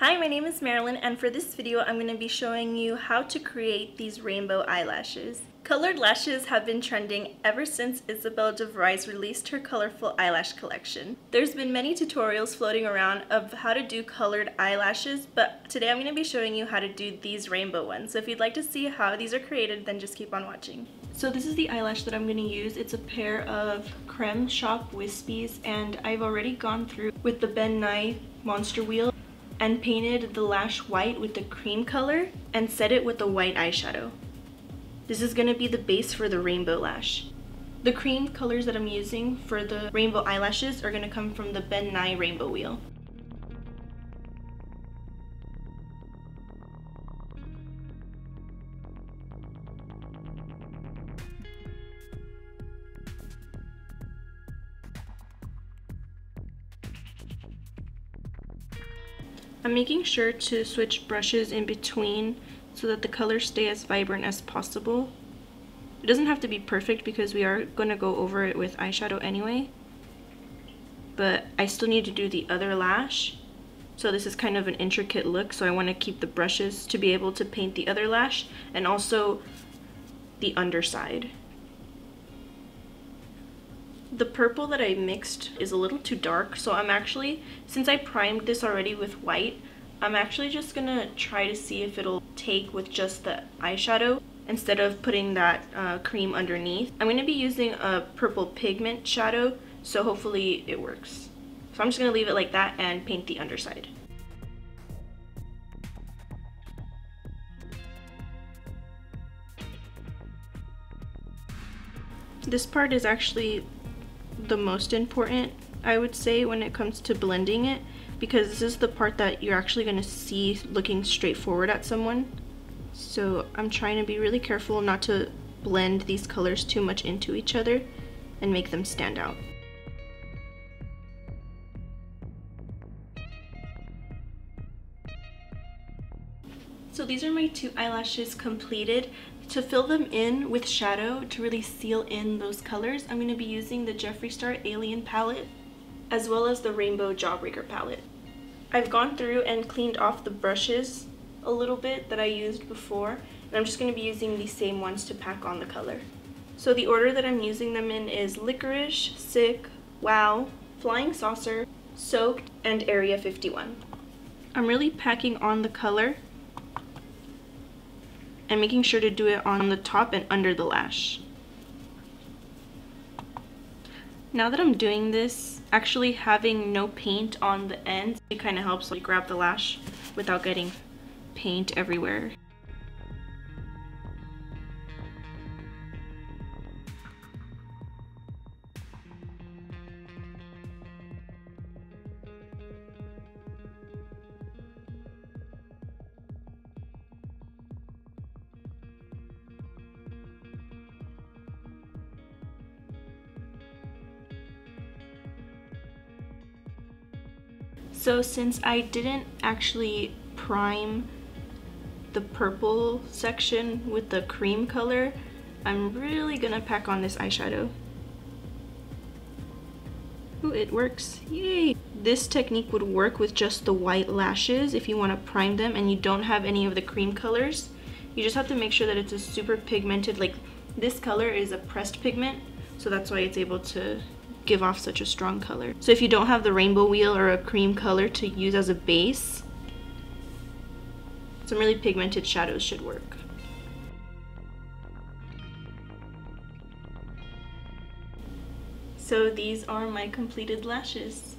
Hi, my name is Marilyn, and for this video I'm going to be showing you how to create these rainbow eyelashes. Colored lashes have been trending ever since Isabella DeVries released her colorful eyelash collection. There's been many tutorials floating around of how to do colored eyelashes, but today I'm going to be showing you how to do these rainbow ones. So if you'd like to see how these are created, then just keep on watching. So this is the eyelash that I'm going to use. It's a pair of Creme Shop Wispies, and I've already gone through with the Ben Nye Monster Wheel and painted the lash white with the cream color and set it with a white eyeshadow. This is gonna be the base for the rainbow lash. The cream colors that I'm using for the rainbow eyelashes are gonna come from the Ben Nye Rainbow Wheel. I'm making sure to switch brushes in between so that the colors stay as vibrant as possible. It doesn't have to be perfect because we are going to go over it with eyeshadow anyway. But I still need to do the other lash. So this is kind of an intricate look, so I want to keep the brushes to be able to paint the other lash and also the underside. The purple that I mixed is a little too dark, so I'm actually, since I primed this already with white, I'm actually just gonna try to see if it'll take with just the eyeshadow instead of putting that cream underneath. I'm gonna be using a purple pigment shadow, so hopefully it works. So I'm just gonna leave it like that and paint the underside. This part is actually the most important, I would say, when it comes to blending it, because this is the part that you're actually going to see looking straight forward at someone. So I'm trying to be really careful not to blend these colors too much into each other and make them stand out. So these are my two eyelashes completed. To fill them in with shadow, to really seal in those colors, I'm going to be using the Jeffree Star Alien Palette as well as the Rainbow Jawbreaker Palette. I've gone through and cleaned off the brushes a little bit that I used before, and I'm just going to be using these same ones to pack on the color. So the order that I'm using them in is Licorice, Sick, Wow, Flying Saucer, Soaked, and Area 51. I'm really packing on the color and making sure to do it on the top and under the lash. Now that I'm doing this, actually having no paint on the ends, it kind of helps like grab the lash without getting paint everywhere. So since I didn't actually prime the purple section with the cream color, I'm really gonna pack on this eyeshadow. Ooh, it works, yay! This technique would work with just the white lashes if you wanna prime them and you don't have any of the cream colors. You just have to make sure that it's a super pigmented, like this color is a pressed pigment, so that's why it's able to give off such a strong color. So if you don't have the rainbow wheel or a cream color to use as a base, some really pigmented shadows should work. So these are my completed lashes.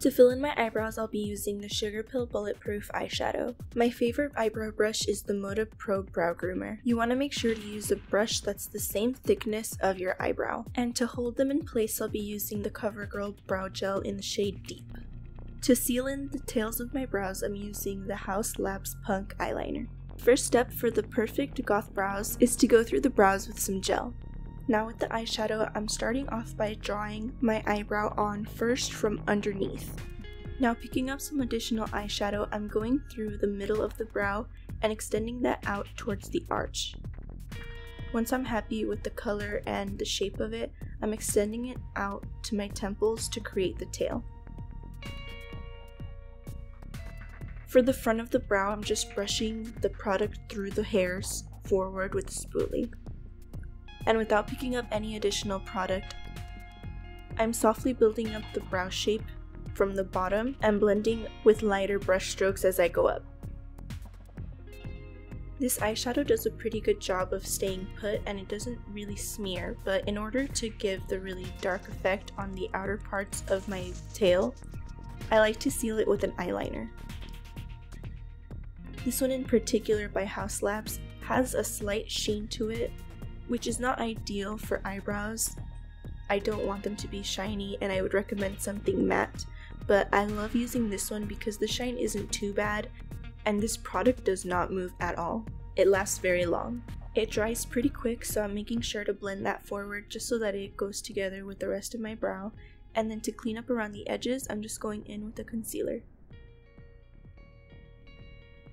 To fill in my eyebrows, I'll be using the Sugarpill Bulletproof eyeshadow. My favorite eyebrow brush is the Moda Pro Brow Groomer. You want to make sure to use a brush that's the same thickness of your eyebrow. And to hold them in place, I'll be using the CoverGirl Brow Gel in the shade Deep. To seal in the tails of my brows, I'm using the Haus Labs Punk Eyeliner. First step for the perfect goth brows is to go through the brows with some gel. Now with the eyeshadow, I'm starting off by drawing my eyebrow on first from underneath. Now picking up some additional eyeshadow, I'm going through the middle of the brow and extending that out towards the arch. Once I'm happy with the color and the shape of it, I'm extending it out to my temples to create the tail. For the front of the brow, I'm just brushing the product through the hairs forward with a spoolie. And without picking up any additional product, I'm softly building up the brow shape from the bottom and blending with lighter brush strokes as I go up. This eyeshadow does a pretty good job of staying put and it doesn't really smear, but in order to give the really dark effect on the outer parts of my tail, I like to seal it with an eyeliner. This one in particular by Haus Labs has a slight sheen to it, which is not ideal for eyebrows. I don't want them to be shiny and I would recommend something matte, but I love using this one because the shine isn't too bad. And this product does not move at all. It lasts very long. It dries pretty quick, so I'm making sure to blend that forward just so that it goes together with the rest of my brow. And then to clean up around the edges, I'm just going in with a concealer.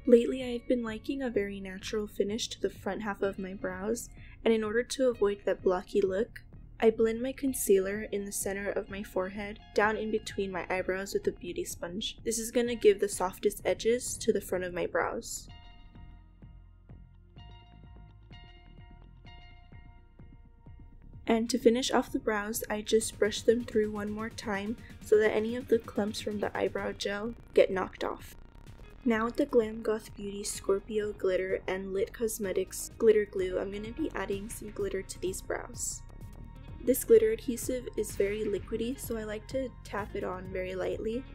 Lately, I've been liking a very natural finish to the front half of my brows, and in order to avoid that blocky look, I blend my concealer in the center of my forehead, down in between my eyebrows with a beauty sponge. This is gonna give the softest edges to the front of my brows. And to finish off the brows, I just brush them through one more time so that any of the clumps from the eyebrow gel get knocked off. Now with the Glam Goth Beauty Scorpio Glitter and Lit Cosmetics Glitter Glue, I'm gonna be adding some glitter to these brows. This glitter adhesive is very liquidy, so I like to tap it on very lightly.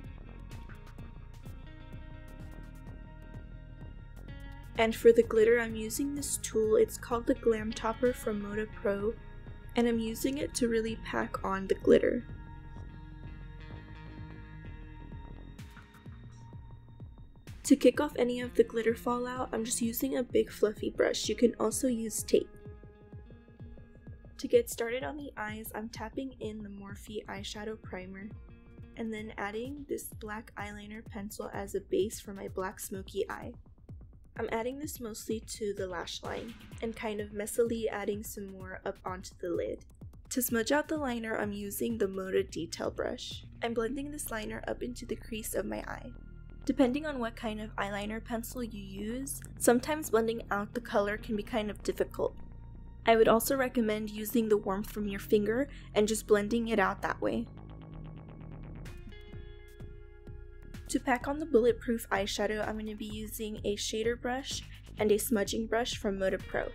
And for the glitter, I'm using this tool. It's called the Glam Topper from Moda Pro, and I'm using it to really pack on the glitter. To kick off any of the glitter fallout, I'm just using a big fluffy brush. You can also use tape. To get started on the eyes, I'm tapping in the Morphe eyeshadow primer and then adding this black eyeliner pencil as a base for my black smoky eye. I'm adding this mostly to the lash line and kind of messily adding some more up onto the lid. To smudge out the liner, I'm using the Moda detail brush. I'm blending this liner up into the crease of my eye. Depending on what kind of eyeliner pencil you use, sometimes blending out the color can be kind of difficult. I would also recommend using the warmth from your finger and just blending it out that way. To pack on the Bulletproof eyeshadow, I'm going to be using a shader brush and a smudging brush from Moda Pro.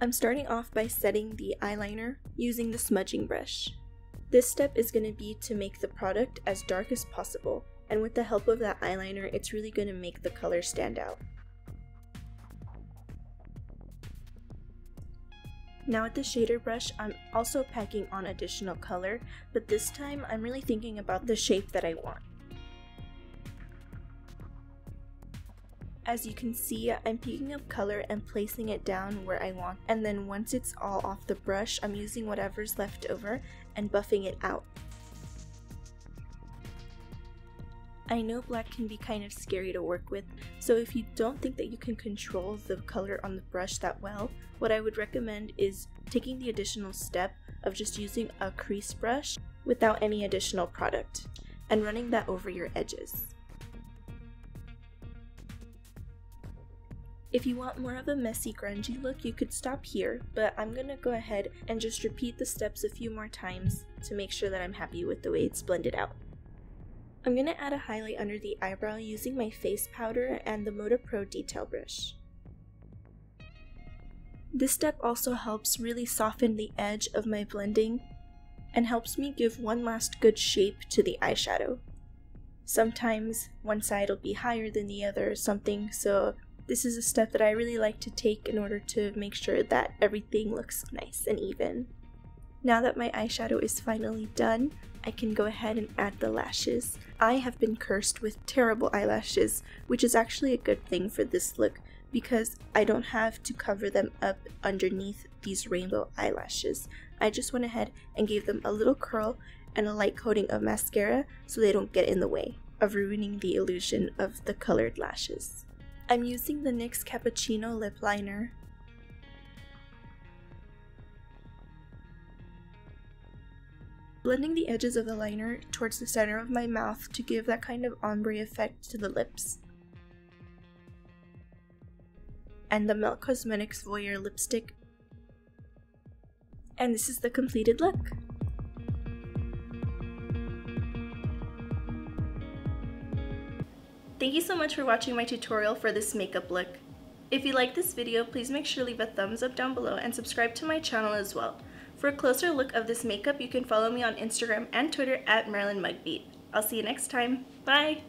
I'm starting off by setting the eyeliner using the smudging brush. This step is going to be to make the product as dark as possible, and with the help of that eyeliner, it's really going to make the color stand out. Now with the shader brush, I'm also packing on additional color, but this time I'm really thinking about the shape that I want. As you can see, I'm picking up color and placing it down where I want, and then once it's all off the brush, I'm using whatever's left over and buffing it out. I know black can be kind of scary to work with, so if you don't think that you can control the color on the brush that well, what I would recommend is taking the additional step of just using a crease brush without any additional product and running that over your edges. If you want more of a messy, grungy look, you could stop here, but I'm gonna go ahead and just repeat the steps a few more times to make sure that I'm happy with the way it's blended out. I'm going to add a highlight under the eyebrow using my face powder and the Moda Pro detail brush. This step also helps really soften the edge of my blending and helps me give one last good shape to the eyeshadow. Sometimes one side will be higher than the other or something, so this is a step that I really like to take in order to make sure that everything looks nice and even. Now that my eyeshadow is finally done, I can go ahead and add the lashes. I have been cursed with terrible eyelashes, which is actually a good thing for this look because I don't have to cover them up underneath these rainbow eyelashes. I just went ahead and gave them a little curl and a light coating of mascara so they don't get in the way of ruining the illusion of the colored lashes. I'm using the NYX Cappuccino Lip Liner blending the edges of the liner towards the center of my mouth to give that kind of ombre effect to the lips. And the Melt Cosmetics Voyeur Lipstick. And this is the completed look. Thank you so much for watching my tutorial for this makeup look. If you like this video, please make sure to leave a thumbs up down below and subscribe to my channel as well. For a closer look of this makeup, you can follow me on Instagram and Twitter at MarilynMugBeat. I'll see you next time. Bye!